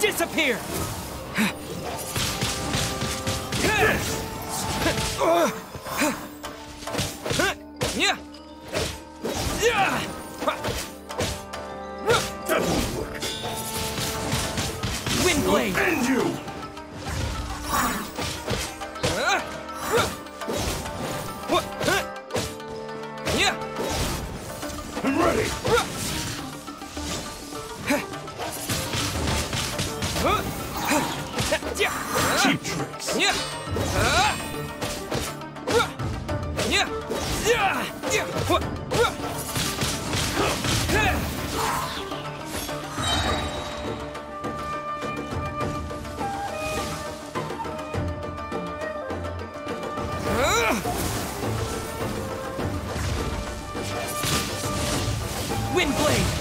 Disappear! Doesn't work. Windblade! And you! I'm ready! Cheap tricks. Windblade.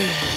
Yeah.